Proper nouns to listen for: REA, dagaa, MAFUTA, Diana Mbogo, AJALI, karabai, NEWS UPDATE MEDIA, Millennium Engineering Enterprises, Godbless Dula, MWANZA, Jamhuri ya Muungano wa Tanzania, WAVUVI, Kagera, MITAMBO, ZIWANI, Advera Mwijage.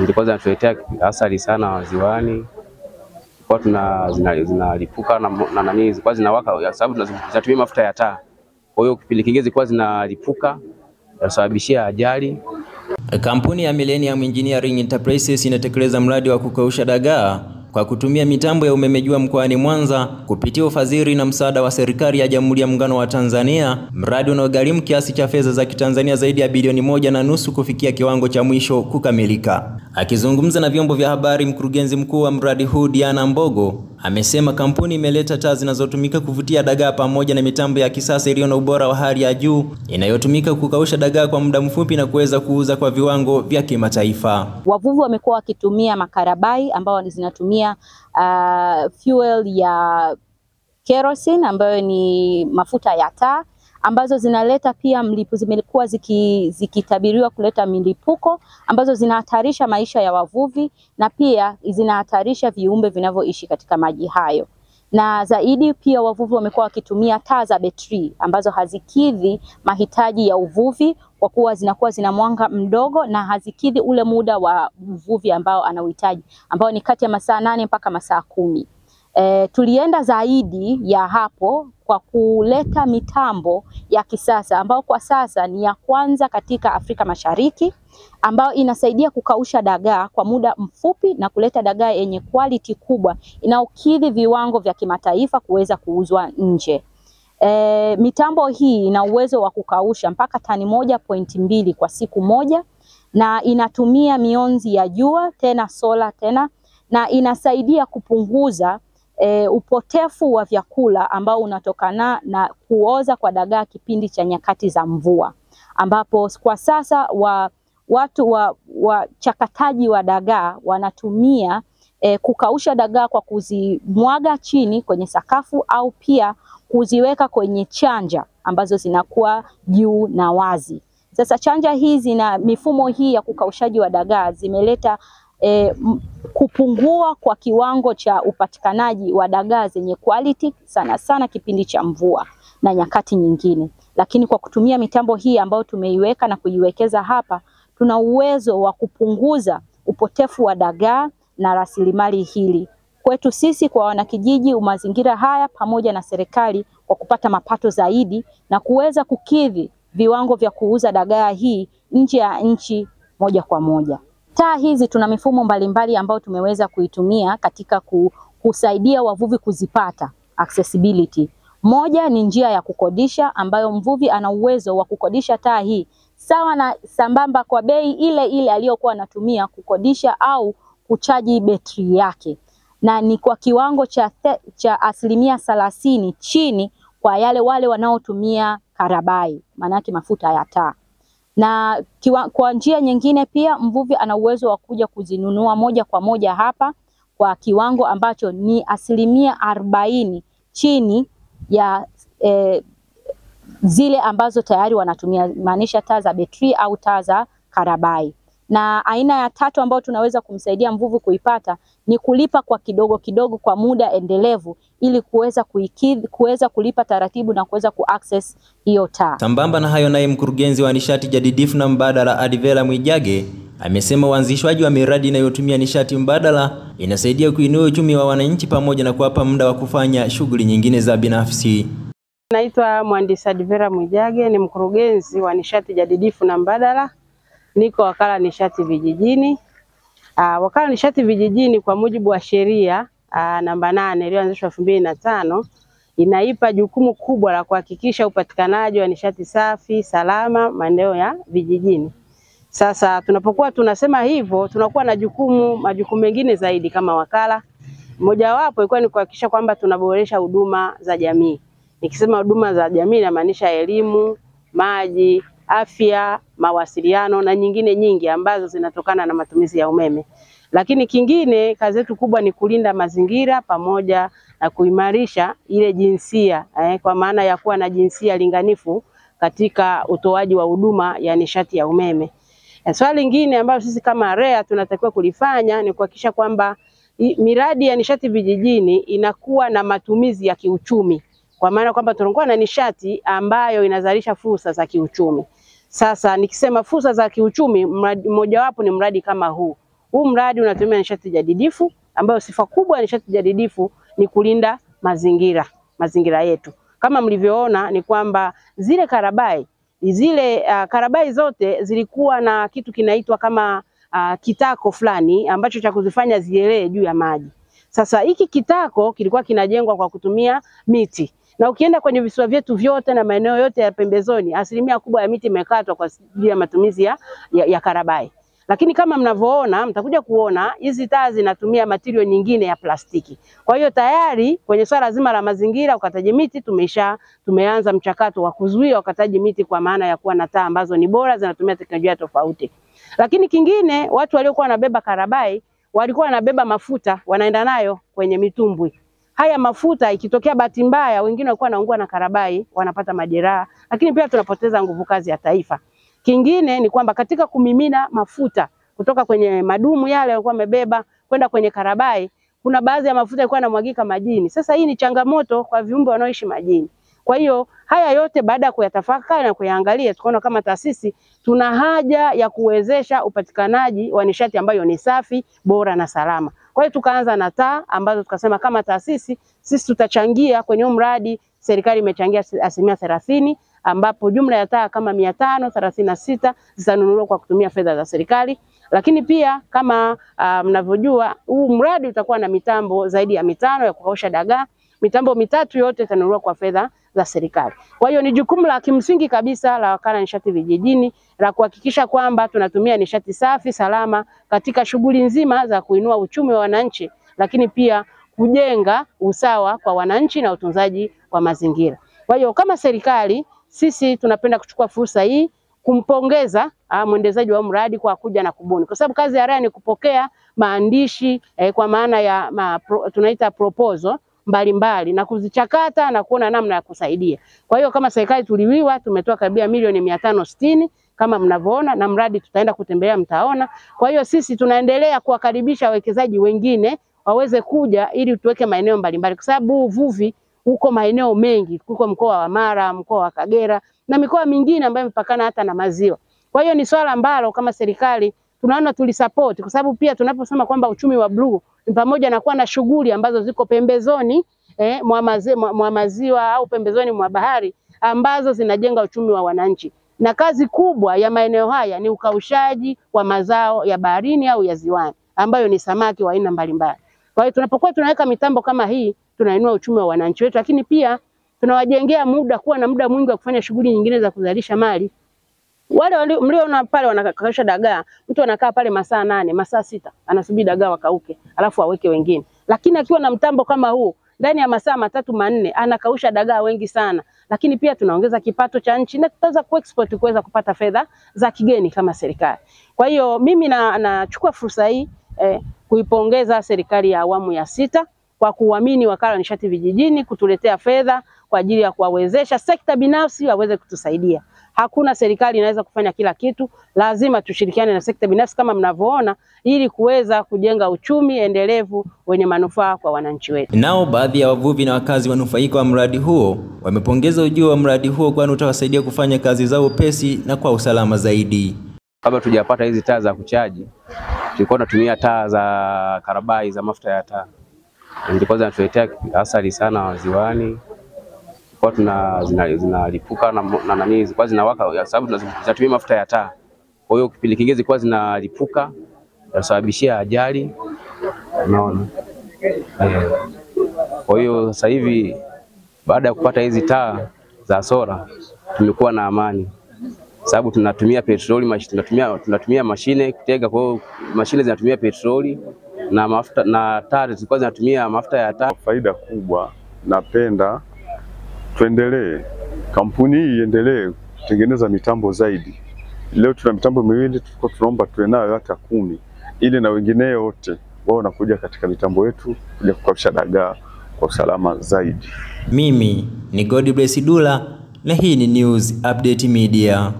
zilikuwa zinatuletea athari sana Waziwani, kwa zinalipuka na nani zilikuwa zinawaka kwa sababu tunatumia mafuta ya taa. Kwa hiyo kipindi kingine zilikuwa zinalipuka kusababishia ajali. Kampuni ya Millennium Engineering Enterprises inatekeleza mradi wa kukausha dagaa kwa kutumia mitambo ya umeme jua mkoani Mwanza kupitia ufadhili na msaada wa serikali ya Jamhuri ya Muungano wa Tanzania. Mradi unaogharimu kiasi cha fedha za Kitanzania zaidi ya bilioni 1.5 kufikia kiwango cha mwisho kukamilika. Akizungumza na vyombo vya habari, mkurugenzi mkuu wa mradi huu Diana Mbogo amesema kampuni imeleta taa zinazotumika kuvutia dagaa pamoja na mitambo ya kisasa iliyo na ubora wa hali ya juu inayotumika kukausha dagaa kwa muda mfupi na kuweza kuuza kwa viwango vya kimataifa. Wavuvi wamekuwa wakitumia makarabai ambao zinatumia fuel ya kerosene ambayo ni mafuta ya taa, ambazo zinaleta pia zimekuwa zikitabiriwa kuleta milipuko ambazo zinahatarisha maisha ya wavuvi na pia zinahatarisha viumbe vinavyoishi katika maji hayo. Na zaidi pia wavuvi wamekuwa wakitumia taa za betri ambazo hazikidhi mahitaji ya uvuvi kwa kuwa zinakuwa zina mwanga mdogo na hazikidhi ule muda wa uvuvi ambao anauhitaji, ambao ni kati ya masaa 8 mpaka masaa 10. Tulienda zaidi ya hapo kwa kuleta mitambo ya kisasa ambao kwa sasa ni ya kwanza katika Afrika Mashariki, ambao inasaidia kukausha dagaa kwa muda mfupi na kuleta dagaa yenye quality kubwa inaokidhi viwango vya kimataifa kuweza kuuzwa nje. Mitambo hii ina uwezo wa kukausha mpaka tani 1.2 kwa siku moja na inatumia mionzi ya jua tena sola tena, na inasaidia kupunguza upotefu wa vyakula ambao unatokana na kuoza kwa dagaa kipindi cha nyakati za mvua, ambapo kwa sasa wachakataji wa dagaa wanatumia kukausha dagaa kwa kuzimwaga chini kwenye sakafu au pia kuziweka kwenye chanja ambazo zinakuwa juu na wazi. Sasa chanja hizi na mifumo hii ya kukaushaji wa dagaa zimeleta kupungua kwa kiwango cha upatikanaji wa dagaa zenye quality sana sana kipindi cha mvua na nyakati nyingine. Lakini kwa kutumia mitambo hii ambayo tumeiweka na kuiwekeza hapa, tuna uwezo wa kupunguza upotefu wa dagaa na rasilimali hili kwetu sisi kwa wanakijiji, mazingira haya pamoja na serikali kwa kupata mapato zaidi na kuweza kukidhi viwango vya kuuza dagaa hii nje ya nchi moja kwa moja. Taa hizi tuna mifumo mbalimbali ambayo tumeweza kuitumia katika kusaidia wavuvi kuzipata accessibility. Moja ni njia ya kukodisha ambayo mvuvi ana uwezo wa kukodisha taa hii sawa na sambamba kwa bei ile ile aliyokuwa anatumia kukodisha au kuchaji betri yake, na ni kwa kiwango cha asilimia 30 chini kwa yale wale wanaotumia karabai, manake mafuta ya taa. Na kwa njia nyingine pia mvuvi ana uwezo wa kuja kuzinunua moja kwa moja hapa kwa kiwango ambacho ni asilimia 40 chini ya zile ambazo tayari wanatumia, maanisha taa za betri au taa za karabai. Na aina ya tatu ambayo tunaweza kumsaidia mvuvi kuipata ni kulipa kwa kidogo kidogo kwa muda endelevu ili kuweza kulipa taratibu na kuweza kuaccess hiyo taa. Sambamba na hayo, naye mkurugenzi wa nishati jadidifu na mbadala Advera Mwijage amesema uanzishwaji wa miradi inayotumia nishati mbadala inasaidia kuinua uchumi wa wananchi pamoja na kuwapa muda wa kufanya shughuli nyingine za binafsi. Naitwa mhandisi Advera Mwijage, ni mkurugenzi wa nishati jadidifu na mbadala. Niko wakala nishati vijijini. Wakala nishati vijijini kwa mujibu wa sheria namba 8 iliyoanzishwa 2005 inaipa jukumu kubwa la kuhakikisha upatikanaji wa nishati safi, salama maeneo ya vijijini. Sasa tunapokuwa tunasema hivyo, tunakuwa na majukumu mengine zaidi kama wakala. Mojawapo ilikuwa ni kuhakikisha kwamba tunaboresha huduma za jamii. Nikisema huduma za jamii inamaanisha elimu, maji, afya, mawasiliano na nyingine nyingi ambazo zinatokana na matumizi ya umeme. Lakini kingine, kazi yetu kubwa ni kulinda mazingira pamoja na kuimarisha ile jinsia, kwa maana ya kuwa na jinsia linganifu katika utoaji wa huduma ya nishati ya umeme. Swali lingine ambalo sisi kama REA tunatakiwa kulifanya ni kuhakikisha kwamba miradi ya nishati vijijini inakuwa na matumizi ya kiuchumi, kwa maana kwamba tunakuwa na nishati ambayo inazalisha fursa za kiuchumi. Sasa nikisema fursa za kiuchumi, mojawapo ni mradi kama huu Huu mradi unatumia nishati jadidifu ambayo sifa kubwa ya nishati jadidifu ni kulinda mazingira yetu. Kama mlivyoona ni kwamba zile karabai, karabai zote zilikuwa na kitu kinaitwa kama kitako fulani ambacho cha kuzifanya zielee juu ya maji. Sasa hiki kitako kilikuwa kinajengwa kwa kutumia miti. Na ukienda kwenye visiwa vyetu vyote na maeneo yote ya pembezoni, asilimia kubwa ya miti imekatwa kwa ajili ya matumizi ya karabai. Lakini kama mnavyoona, mtakuja kuona hizi taa zinatumia material nyingine ya plastiki. Kwa hiyo tayari kwenye swala zima la mazingira, ukataji miti tumeanza mchakato wa kuzuia ukataji miti, kwa maana ya kuwa na taa ambazo ni bora zinatumia teknolojia tofauti. Lakini kingine, watu waliokuwa wanabeba karabai walikuwa wanabeba mafuta, wanaenda nayo kwenye mitumbwi. Haya mafuta ikitokea bahati mbaya, wengine walikuwa wanaungua na karabai, wanapata majeraha, lakini pia tunapoteza nguvu kazi ya taifa. Kingine ni kwamba katika kumimina mafuta kutoka kwenye madumu yale yalikuwa yamebeba kwenda kwenye karabai, kuna baadhi ya mafuta yalikuwa yanamwagika majini. Sasa hii ni changamoto kwa viumbe wanaoishi majini. Kwa hiyo haya yote baada ya kuyatafakari na kuyaangalia, tukaona kama taasisi tuna haja ya kuwezesha upatikanaji wa nishati ambayo ni safi, bora na salama. Kwa hiyo tukaanza na taa ambazo tukasema kama taasisi sisi tutachangia kwenye mradi. Serikali imechangia 30%, ambapo jumla ya taa kama 536 zitanunuliwa kwa kutumia fedha za serikali. Lakini pia kama mnavyojua, huu mradi utakuwa na mitambo zaidi ya 5 ya kukausha dagaa. Mitambo 3 yote itanunuliwa kwa fedha za serikali. Kwa hiyo ni jukumu la kimsingi kabisa la Wakala Nishati Vijijini la kuhakikisha kwamba tunatumia nishati safi, salama katika shughuli nzima za kuinua uchumi wa wananchi, lakini pia kujenga usawa kwa wananchi na utunzaji wa mazingira. Kwa hiyo kama serikali sisi tunapenda kuchukua fursa hii kumpongeza mwendezaji wa mradi kwa kuja na kubuni, kwa sababu kazi ya REA ni kupokea maandishi kwa maana ya tunaita proposal mbalimbali na kuzichakata na kuona namna ya kusaidia. Kwa hiyo kama serikali tuliwiwa, tumetoa karibia milioni 560 kama mnavyoona, na mradi tutaenda kutembelea, mtaona. Kwa hiyo sisi tunaendelea kuwakaribisha wawekezaji wengine waweze kuja ili tuweke maeneo mbalimbali, kwa sababu uvuvi uko maeneo mengi, kuko mkoa wa Mara, mkoa wa Kagera na mikoa mingine ambayo imepakana hata na maziwa. Kwa hiyo ni swala ambalo kama serikali tunaona tulisupport, kwa sababu pia tunaposema kwamba uchumi wa blue ni pamoja na kuwa na shughuli ambazo ziko pembezoni mwa maziwa au pembezoni mwa bahari ambazo zinajenga uchumi wa wananchi. Na kazi kubwa ya maeneo haya ni ukaushaji wa mazao ya baharini au ya ziwani ambayo ni samaki wa aina mbalimbali. Kwa hiyo tunapokuwa tunaweka mitambo kama hii, tunainua uchumi wa wananchi wetu, lakini pia tunawajengea muda, kuwa na muda mwingi wa kufanya shughuli nyingine za kuzalisha mali. Wale mliona pale wanakausha dagaa, mtu anakaa pale masaa 8, masaa 6, anasubiri dagaa wakauke, alafu aweke wengine. Lakini akiwa na mtambo kama huu, ndani ya masaa 3-4 anakausha dagaa wengi sana. Lakini pia tunaongeza kipato cha nchi na tutaweza kuexport, kuweza kupata fedha za kigeni kama serikali. Kwa hiyo mimi nachukua fursa hii kuipongeza serikali ya awamu ya 6 kwa kuamini Wakala wa Nishati Vijijini kutuletea fedha kwa ajili ya kuwawezesha sekta binafsi waweze kutusaidia. Hakuna serikali inaweza kufanya kila kitu, lazima tushirikiane na sekta binafsi kama mnavyoona, ili kuweza kujenga uchumi endelevu wenye manufaa kwa wananchi wetu. Nao baadhi ya wavuvi na wakazi wanufaika wa mradi huo wamepongeza ujio wa mradi huo, kwani utawasaidia kufanya kazi zao pesi na kwa usalama zaidi. Kabla tujapata hizi taa za kuchaji, tulikuwa tunatumia taa za karabai, za mafuta ya taa. Nilikuwa zinatuletea athari sana waziwani. Kwa zinalipuka na namizi, kwa zinawaka kwa sababu tunatumia mafuta ya taa. Kwa hiyo kipindi kingezi kwa zinalipuka, zinasababishia ajali. Unaona? Kwa hiyo sasa hivi baada ya kupata hizi taa za sola, tumekuwa na amani. Sababu tunatumia petroli, tunatumia mashine kutega, kwa hiyo mashine zinatumia petroli na mafuta, na taa zilikuwa zinatumia mafuta ya taa. Faida kubwa, napenda tuendelee, kampuni hii iendelee kutengeneza mitambo zaidi. Leo tuna mitambo miwili, tulikuwa tunaomba tuwe nayo hata 10 ili na wengineo wote wao wanakuja katika mitambo yetu kuja kukausha dagaa kwa usalama zaidi. Mimi ni Godbless Dula na hii ni News Update Media.